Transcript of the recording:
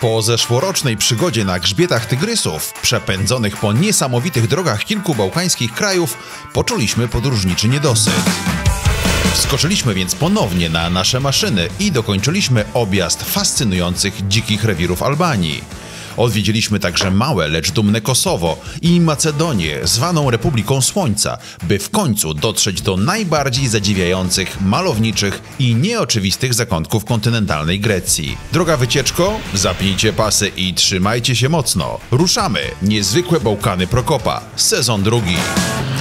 Po zeszłorocznej przygodzie na grzbietach tygrysów, przepędzonych po niesamowitych drogach kilku bałkańskich krajów, poczuliśmy podróżniczy niedosyt. Wskoczyliśmy więc ponownie na nasze maszyny i dokończyliśmy objazd fascynujących dzikich rewirów Albanii. Odwiedziliśmy także małe, lecz dumne Kosowo i Macedonię, zwaną Republiką Słońca, by w końcu dotrzeć do najbardziej zadziwiających, malowniczych i nieoczywistych zakątków kontynentalnej Grecji. Droga wycieczko, zapnijcie pasy i trzymajcie się mocno. Ruszamy! Niezwykłe Bałkany Prokopa, sezon 2.